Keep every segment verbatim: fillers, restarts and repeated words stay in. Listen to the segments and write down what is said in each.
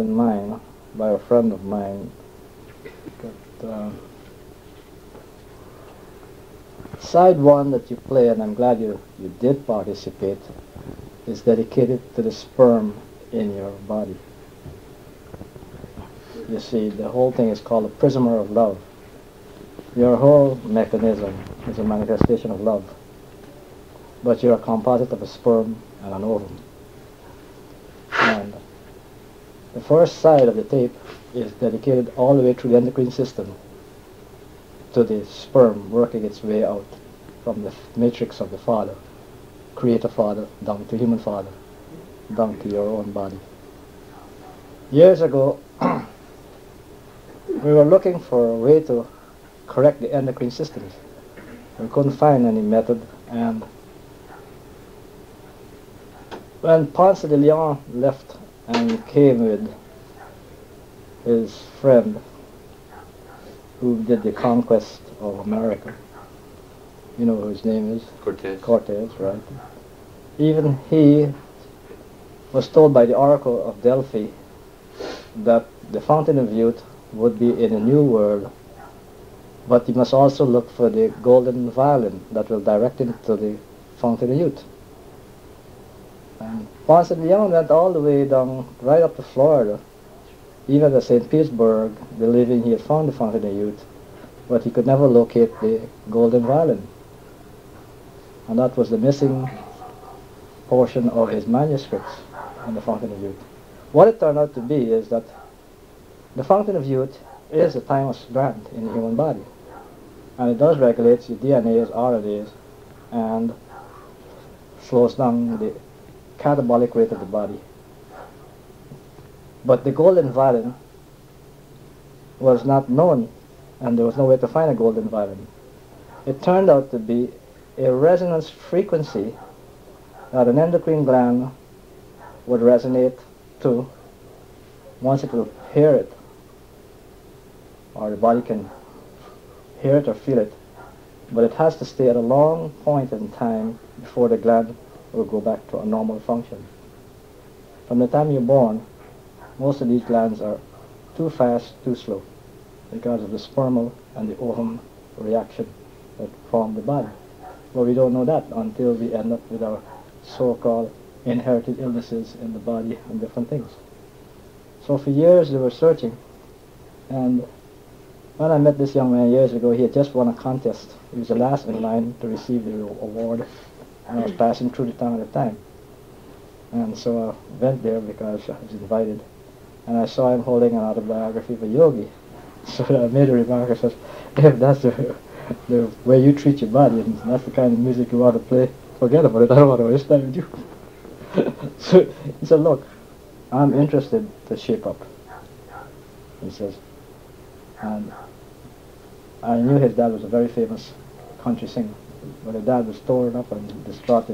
in mind by a friend of mine. But, uh, side one that you play, and I'm glad you, you did participate, is dedicated to the sperm in your body. You see, the whole thing is called the Prismer of Love. Your whole mechanism is a manifestation of love, but you're a composite of a sperm and an ovum. And the first side of the tape is dedicated all the way through the endocrine system to the sperm working its way out from the matrix of the father, creator father, down to human father, down to your own body. Years ago, we were looking for a way to correct the endocrine systems. We couldn't find any method, and when Ponce de León left and came with his friend who did the conquest of America, you know who his name is? Cortez. Cortez, right. Even he was told by the Oracle of Delphi that the Fountain of Youth would be in a new world, but you must also look for the golden violin that will direct him to the Fountain of Youth. And Ponce de León went all the way down, right up to Florida, even at Saint Petersburg, believing he had found the Fountain of Youth, but he could never locate the golden violin. And that was the missing portion of his manuscripts on the Fountain of Youth. What it turned out to be is that the Fountain of Youth is a time strand in the human body, and it does regulate your D N As, R N As, and slows down the catabolic rate of the body. But the golden violin was not known, and there was no way to find a golden violin. It turned out to be a resonance frequency that an endocrine gland would resonate to once it will hear it, or the body can hear it or feel it, but it has to stay at a long point in time before the gland will go back to a normal function. From the time you're born, most of these glands are too fast, too slow, because of the spermal and the ovum reaction that form the body. But we don't know that until we end up with our so-called inherited illnesses in the body and different things. So for years they were searching, and when I met this young man years ago, he had just won a contest. He was the last in line to receive the award, and I was passing through the town at the time. And so I went there because I was invited, and I saw him holding an autobiography of a yogi. So I made a remark, I said, if that's the, the way you treat your body, and that's the kind of music you want to play, forget about it, I don't want to waste time with you. So he said, look, I'm interested to shape up, he says. And I knew his dad was a very famous country singer, but his dad was torn up and distraught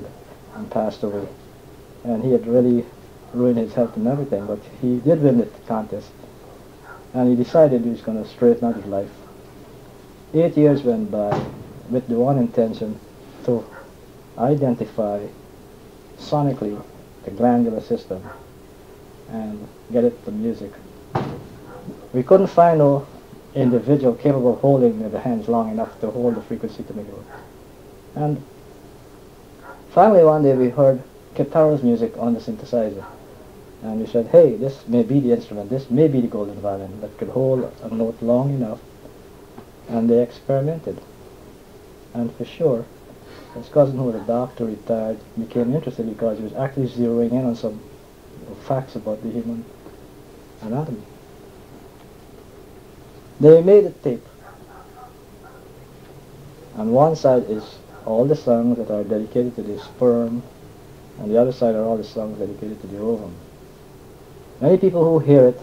and passed away. And he had really ruined his health and everything, but he did win the contest. And he decided he was going to straighten out his life. Eight years went by with the one intention to identify sonically the glandular system and get it to music. We couldn't find no individual capable of holding the hands long enough to hold the frequency to make it work. And finally one day we heard Kitaro's music on the synthesizer, and we said, hey, this may be the instrument, this may be the golden violin that could hold a note long enough. And they experimented, and for sure his cousin, who was a doctor, retired, became interested because he was actually zeroing in on some facts about the human anatomy. They made a tape. On one side is all the songs that are dedicated to the sperm, and the other side are all the songs dedicated to the ovum. Many people who hear it,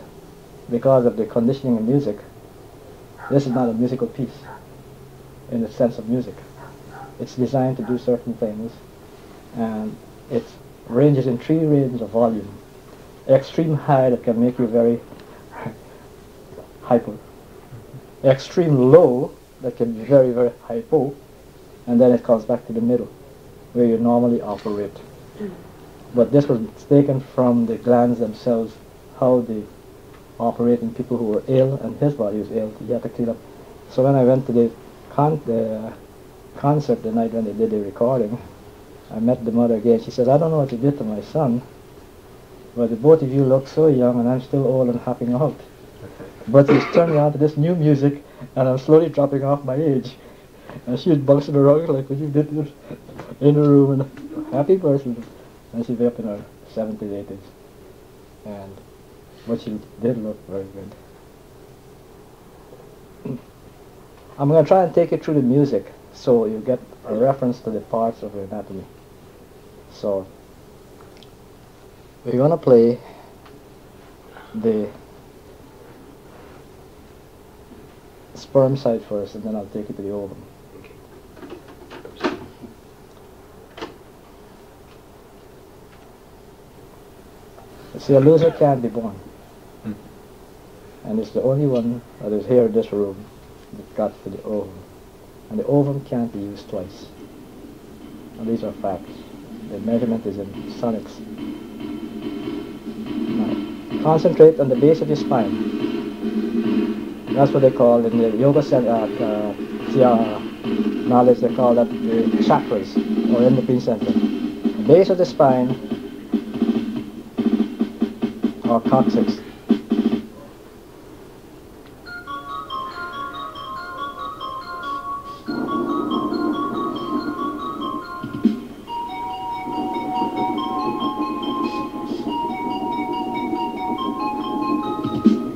because of the conditioning of music, this is not a musical piece in the sense of music. It's designed to do certain things, and it ranges in three ranges of volume. Extreme high, that can make you very hyper. Extreme low, that can be very, very hypo. And then it comes back to the middle, where you normally operate. But this was taken from the glands themselves, how the operating people who were ill, and his body was ill. He had to clean up. So when I went to the, con the concert the night when they did the recording, I met the mother again. She said, "I don't know what you did to my son, but the both of you look so young, and I'm still old and hopping out. But he's turning on to this new music, and I'm slowly dropping off my age." And she was bouncing around like what you did in the room, and happy person. And she was up in her seventies, eighties. And but she did look very good. I'm going to try and take you through the music so you get a reference to the parts of your anatomy. So we're going to play the sperm side first, and then I'll take you to the ovum. See, a loser can't be born, mm. and it's the only one that is here in this room that got to the ovum, and the ovum can't be used twice. And these are facts. The measurement is in sonics. Now, concentrate on the base of your spine. That's what they call in the yoga center, uh, uh, knowledge, they call that the chakras or endocrine center. The base of the spine. Or coccyx.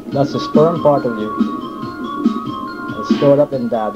That's the sperm part of you. It's stored up in that.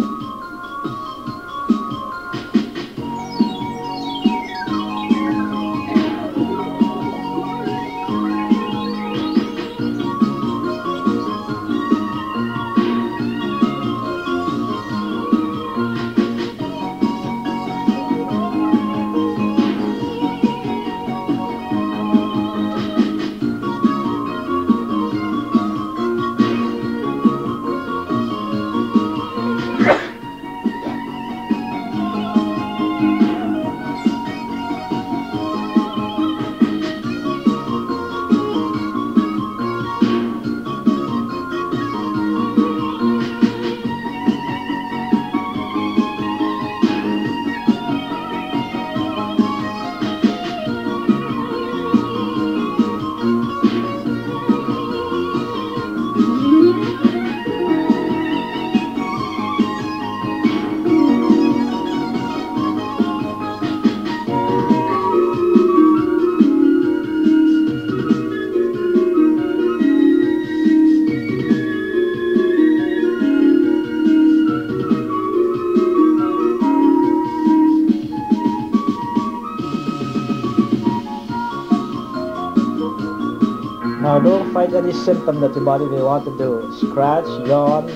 Don't fight any symptom that your body may want to do. Scratch, yawn,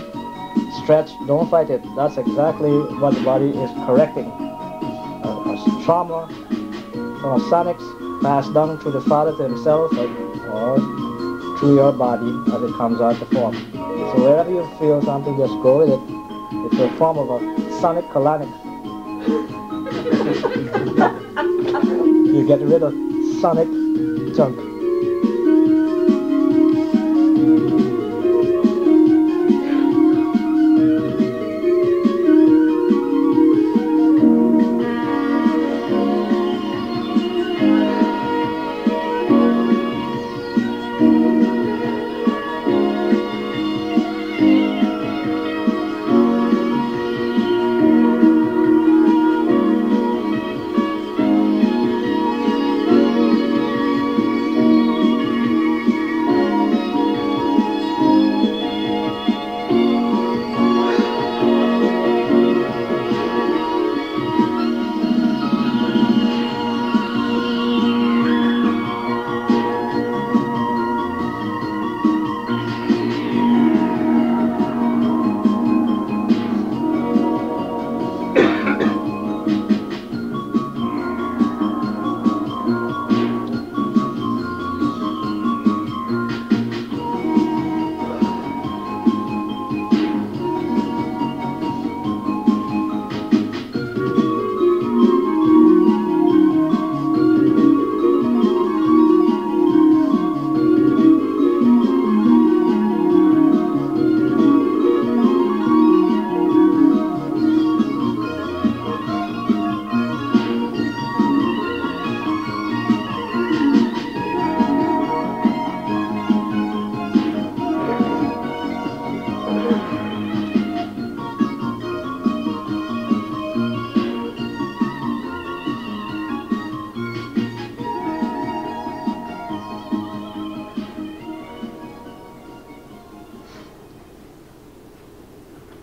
stretch, don't fight it. That's exactly what the body is correcting. A, a trauma from a sonics passed down through the father to himself or, or through your body as it comes out to form. So wherever you feel something, just go with it. It's a form of a sonic colonic. You get rid of sonic junk.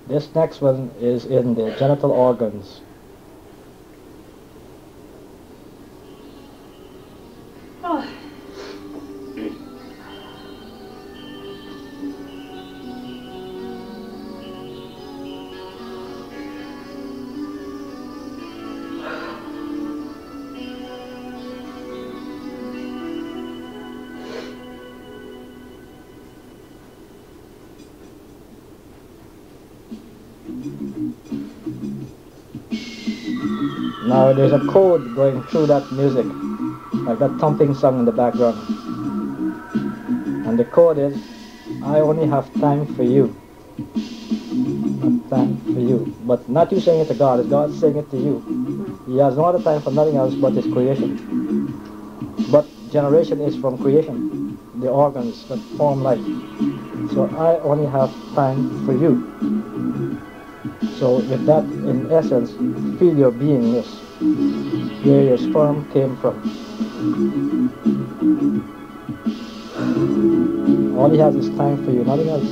This next one is in the genital organs. Oh. Now there's a chord going through that music, like that thumping song in the background. And the chord is, I only have time for you. Not time for you. But not you saying it to God, it's God saying it to you. He has no other time for nothing else but his creation. But generation is from creation, the organs that form life. So I only have time for you. So with that, in essence, feel your beingness, where your sperm came from. All he has is time for you, nothing else.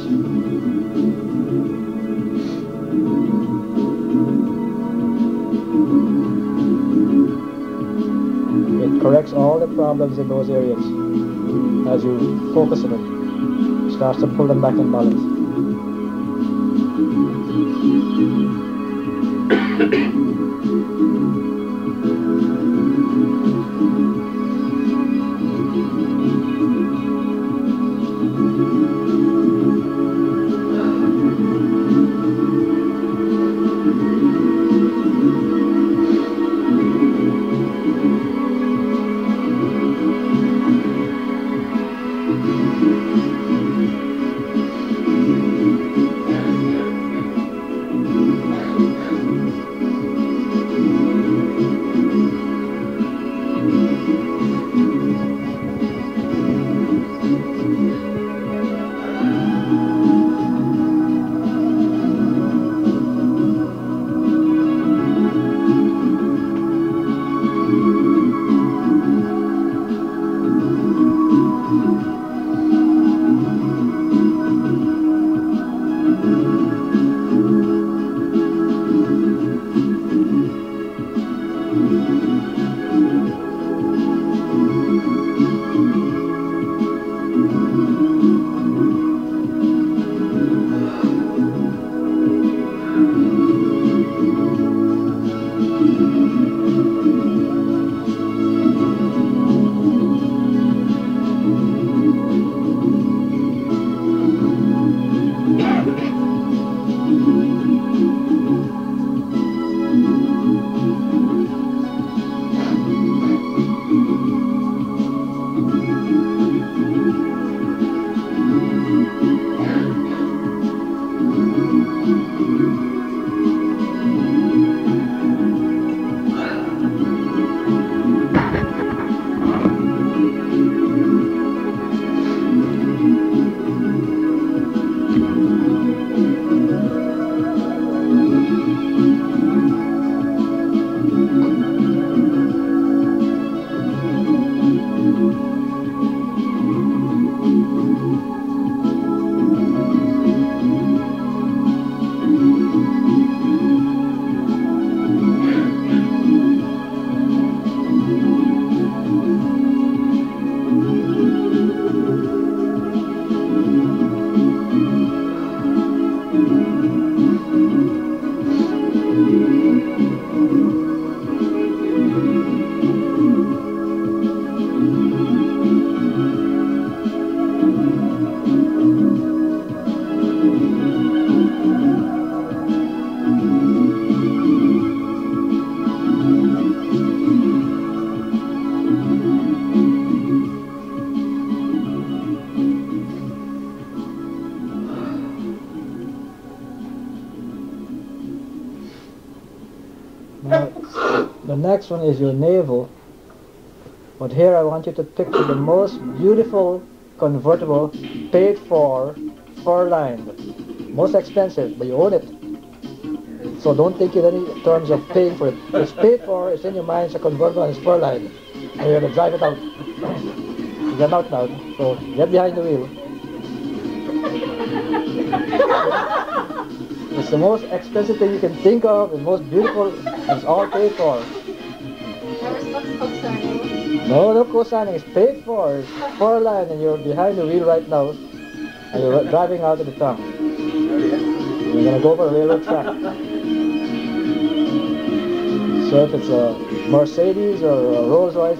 It corrects all the problems in those areas. As you focus on it, it starts to pull them back in balance. Next one is your navel, but here I want you to picture the most beautiful convertible, paid for, fur-lined, most expensive, but you own it. So don't think in any terms of paying for it. It's paid for, it's in your mind, it's a convertible, and it's fur-lined, and you're going to drive it out. You're not now, so get behind the wheel. It's It's the most expensive thing you can think of, it's most beautiful, it's all paid for. No, no co-signing, it's paid for. It's four line and you're behind the wheel right now. And you're driving out of the town. You're gonna go over a railroad track. So if it's a Mercedes or a Rolls Royce.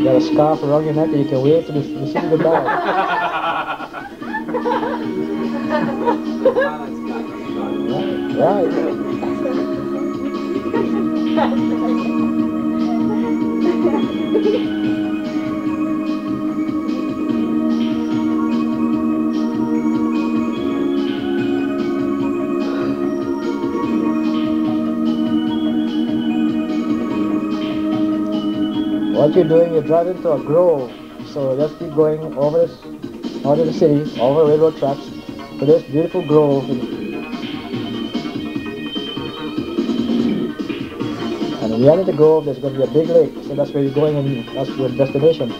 You got a scarf around your neck and you can wave to the city goodbye. Right. What you're doing, you're driving to a grove, so just keep going over this, out of the city, over railroad tracks, to this beautiful grove. At the end of the grove, there's going to be a big lake, so that's where you're going and that's your destination.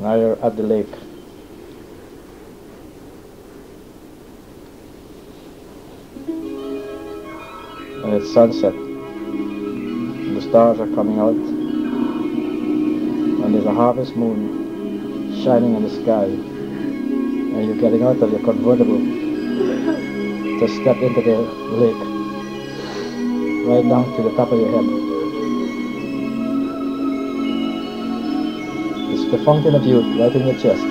Now you're at the lake. And it's sunset. And the stars are coming out. And there's a harvest moon shining in the sky. And you're getting out of your convertible to step into the lake. Right down to the top of your head. The Fountain of Youth, right in your chest.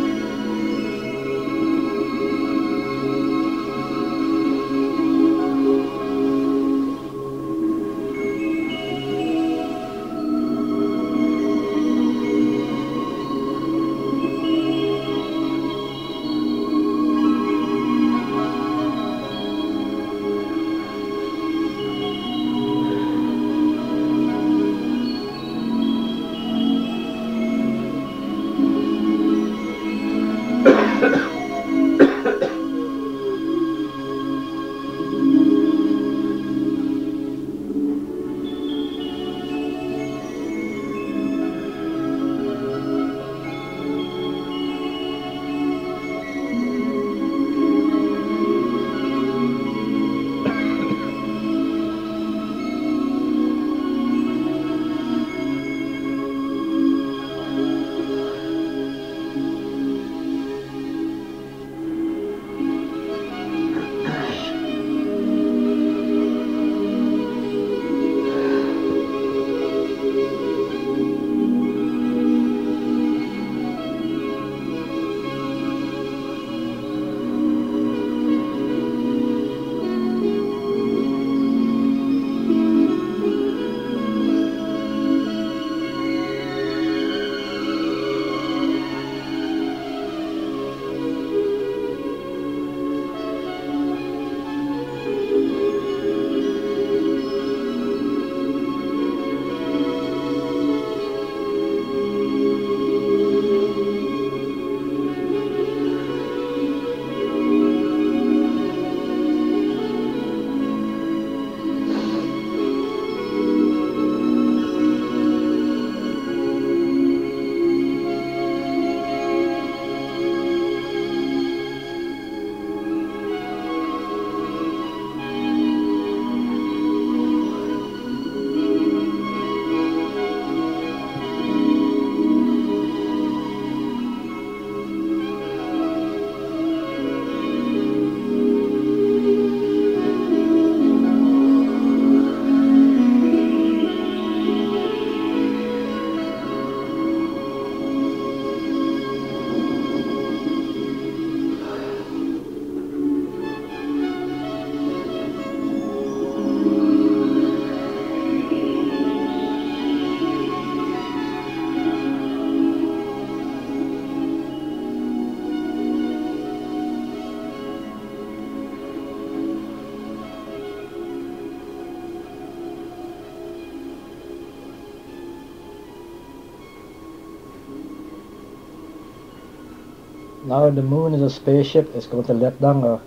now the moon is a spaceship. It's going to let down a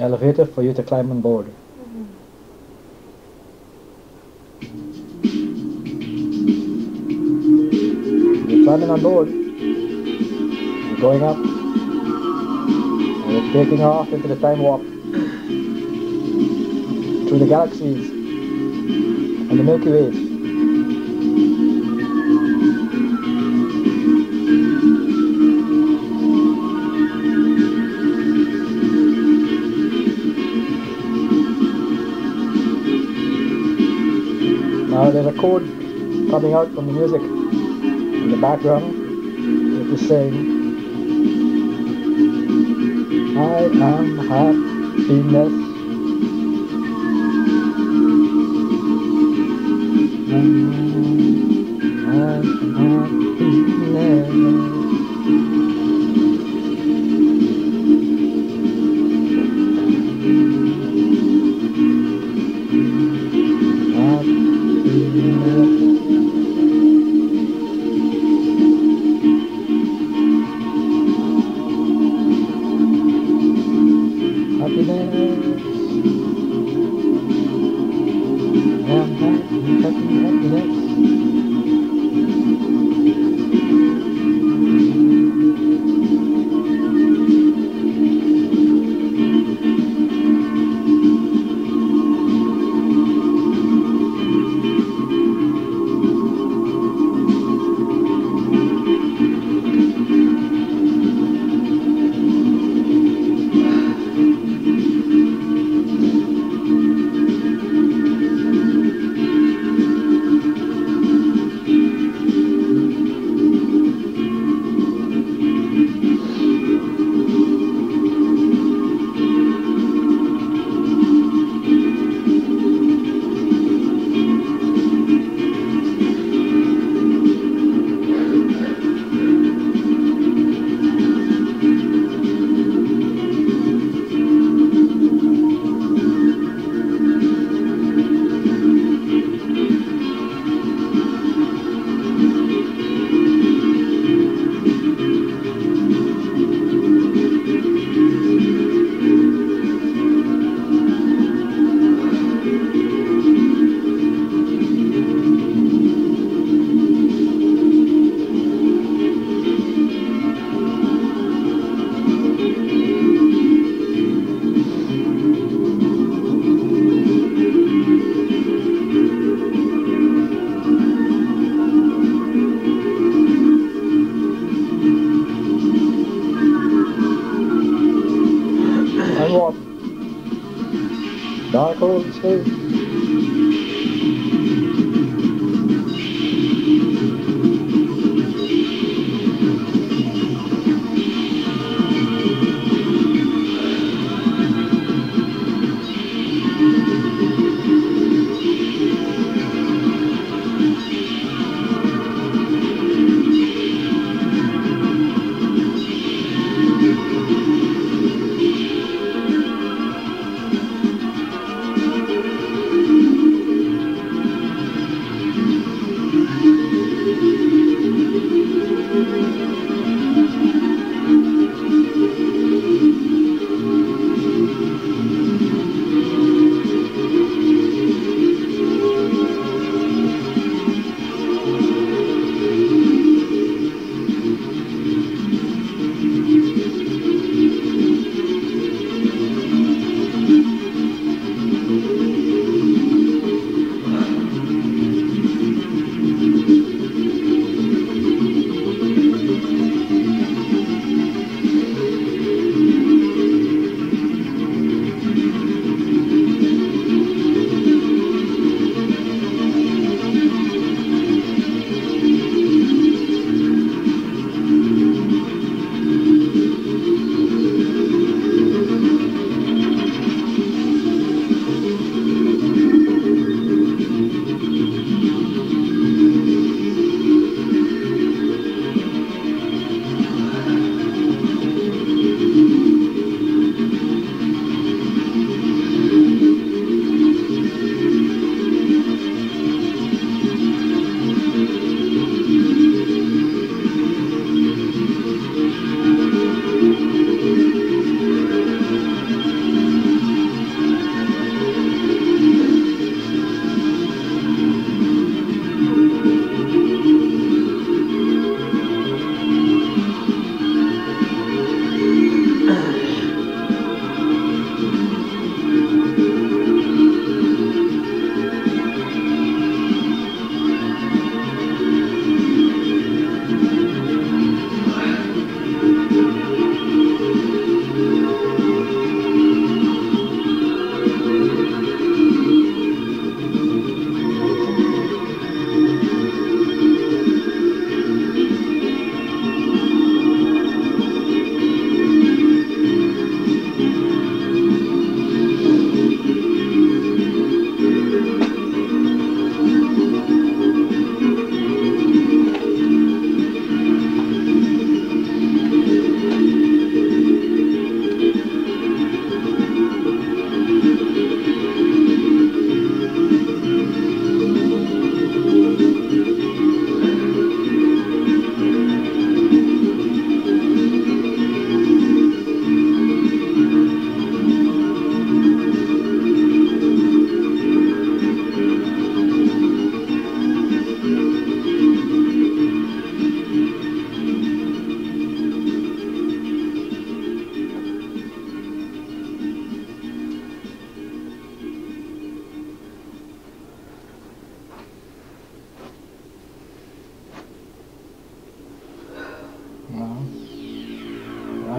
elevator for you to climb on board. Mm-hmm. You're climbing on board. You're going up. And you're taking off into the time warp. Through the galaxies. And the Milky Way. There's a chord coming out from the music in the background. It is saying, I am happiness. I am happiness. Happiness.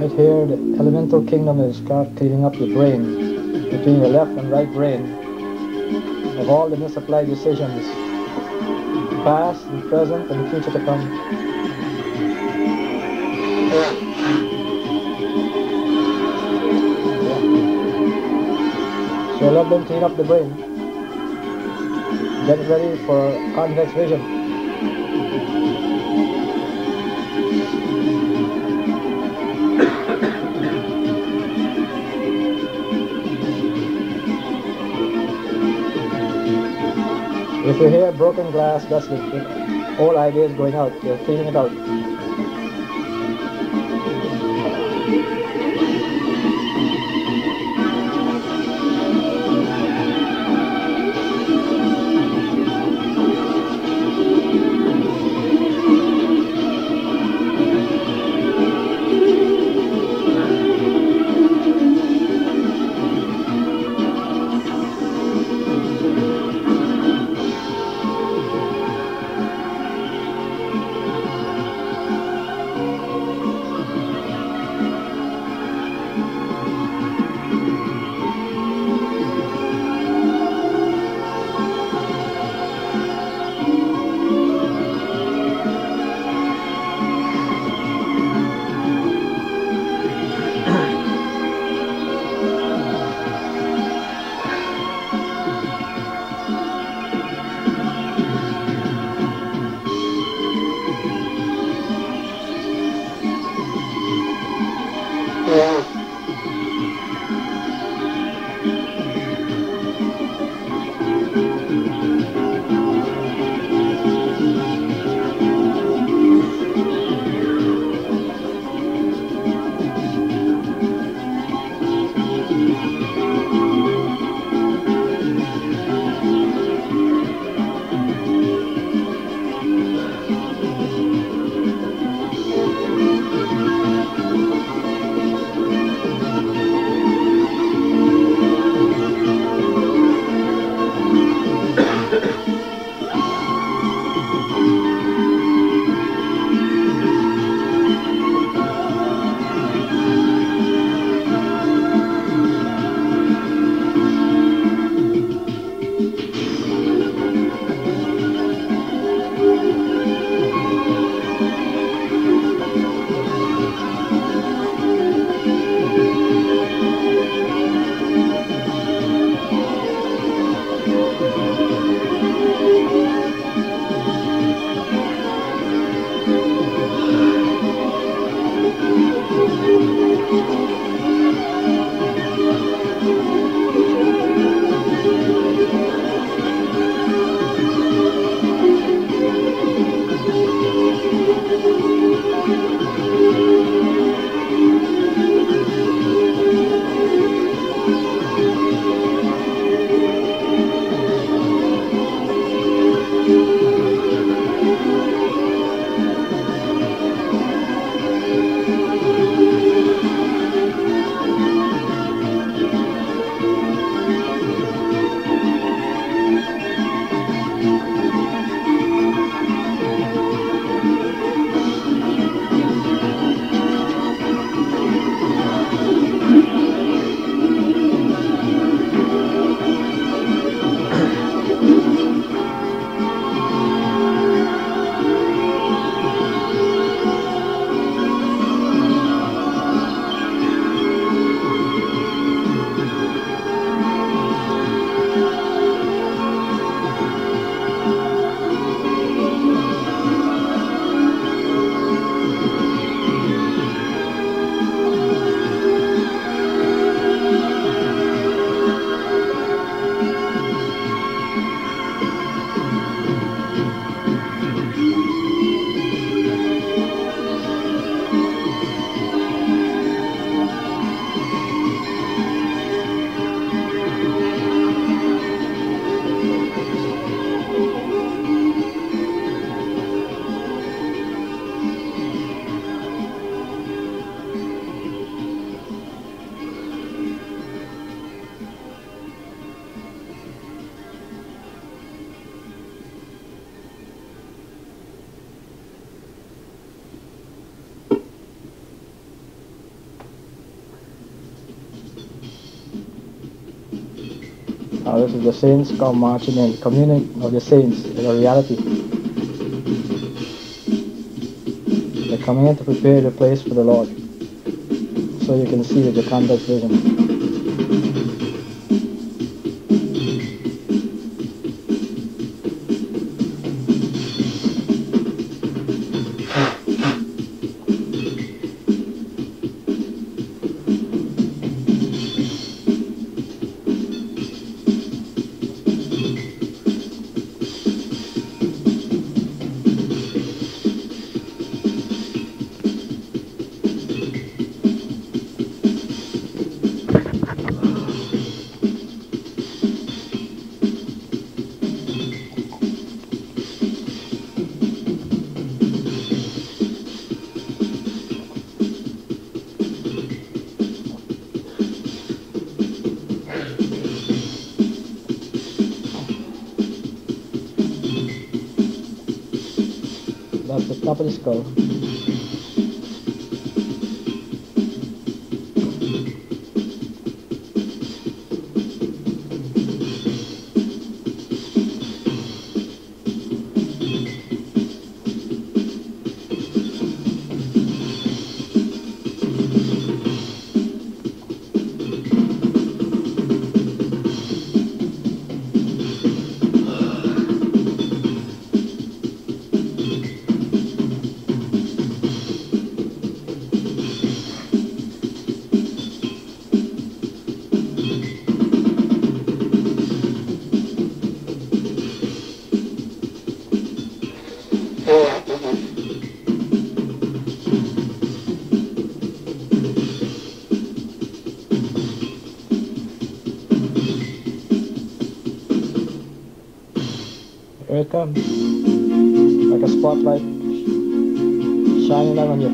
Right here, the elemental kingdom is cleaning up your brain, between your left and right brain, of all the misapplied decisions, past and present and the future to come. Yeah. So let them clean up the brain. Get ready for convex vision. If you hear broken glass, that's the old ideas going out. You're cleaning it out. Uh, this is the saints come marching in, communion of the saints is a reality. They're coming in to prepare the place for the Lord. So you can see the Jacanda's vision. Top of the skull. Here it comes, like a spotlight shining down on you.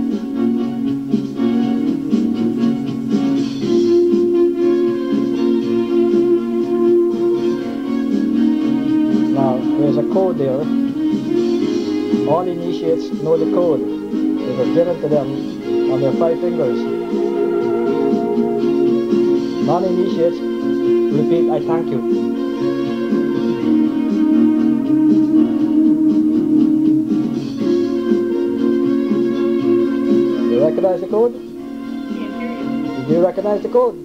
Now, there's a code there. All initiates know the code. It was given to them on their five fingers. Non-initiates repeat, "I thank you." Recognize the code? Yeah. Did you recognize the code?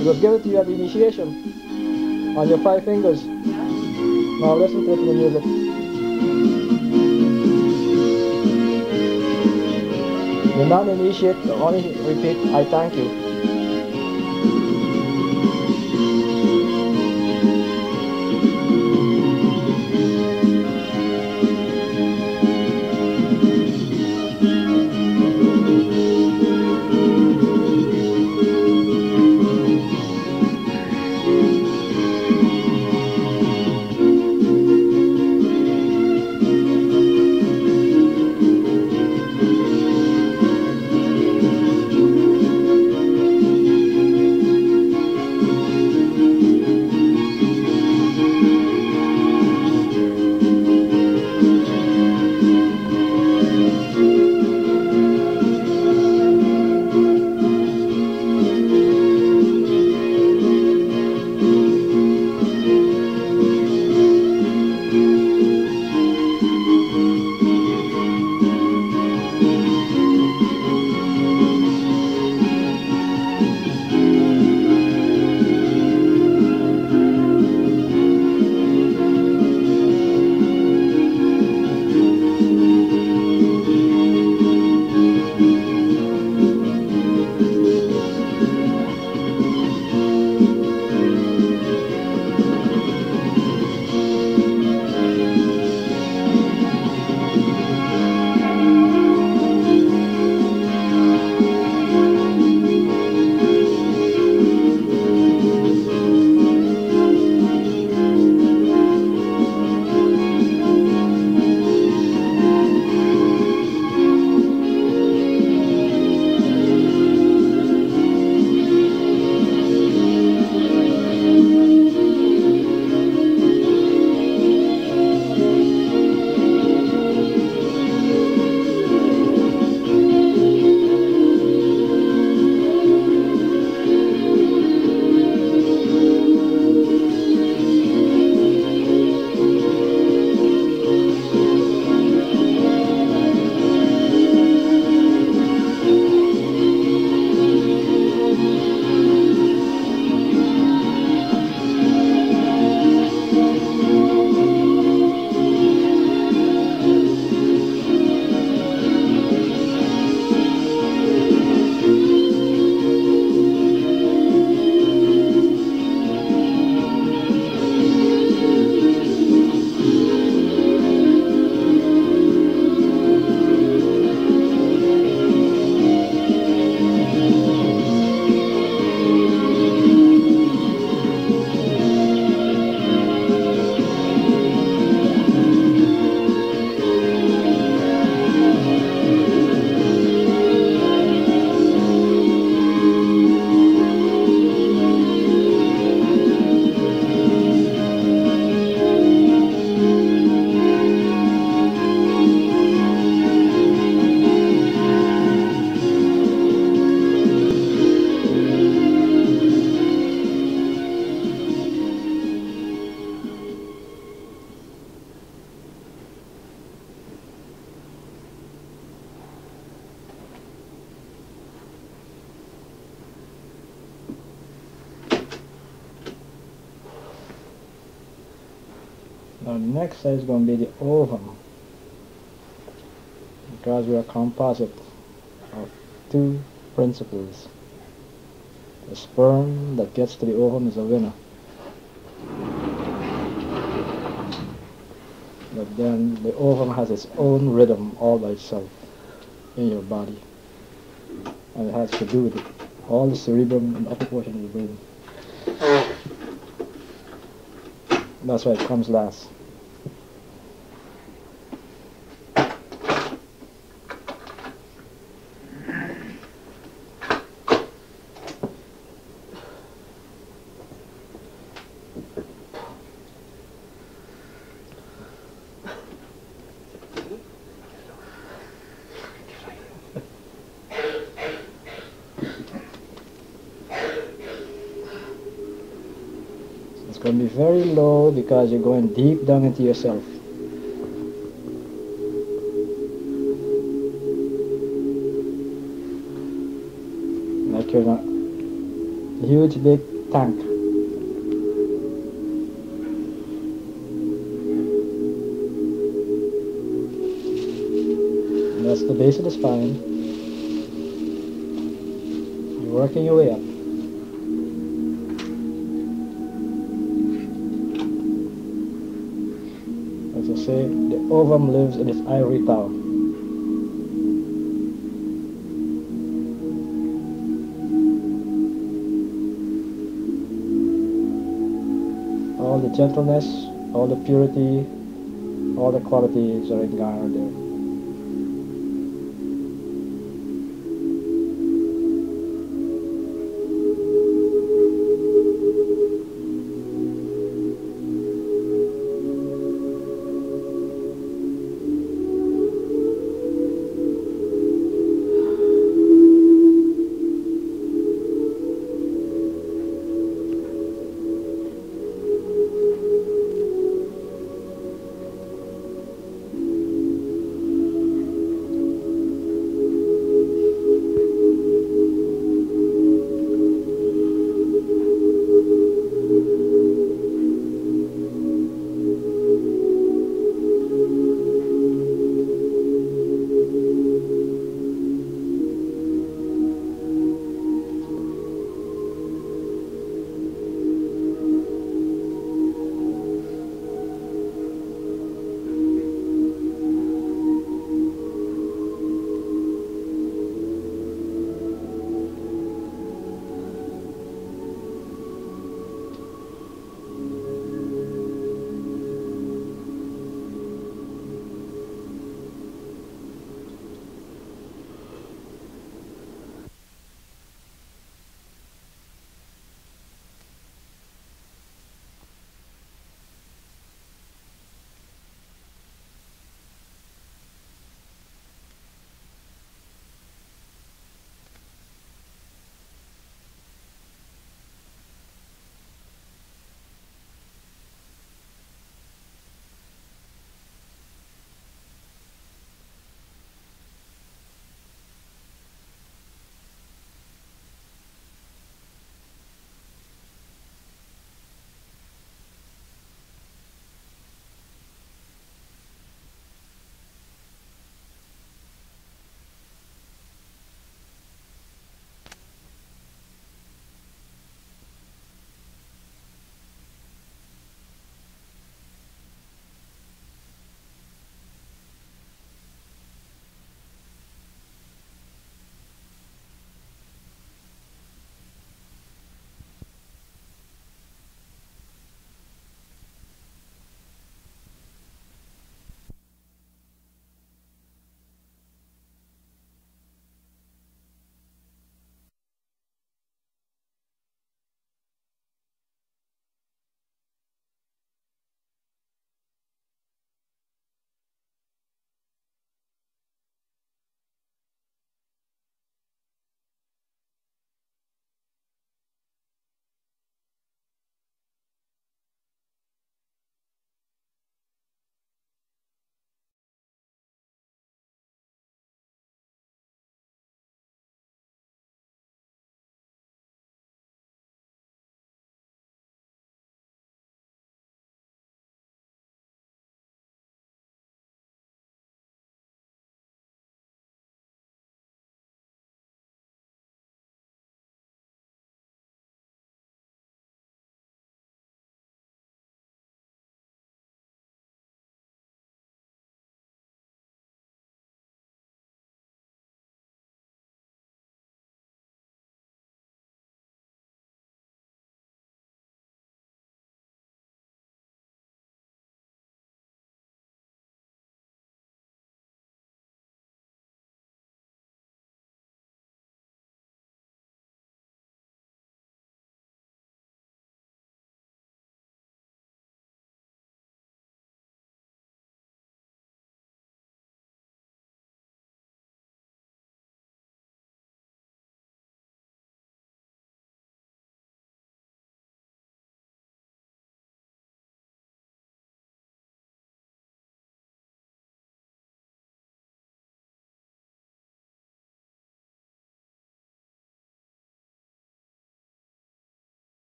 It was given to you at the initiation on your five fingers. Yeah. Now listen to it in the music. The non-initiate only repeat, "I thank you." So the next set is going to be the ovum, because we are composite of two principles. The sperm that gets to the ovum is a winner. But then the ovum has its own rhythm all by itself in your body. And it has to do with it. All the cerebrum and upper portion of the brain. That's why it comes last. Can be very low because you're going deep down into yourself. Like you're in a huge big tank. And that's the base of the spine. You're working your way up. Say the ovum lives in its ivory tower. All the gentleness, all the purity, all the qualities are in God there.